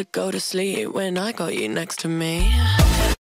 to go to sleep when I got you next to me.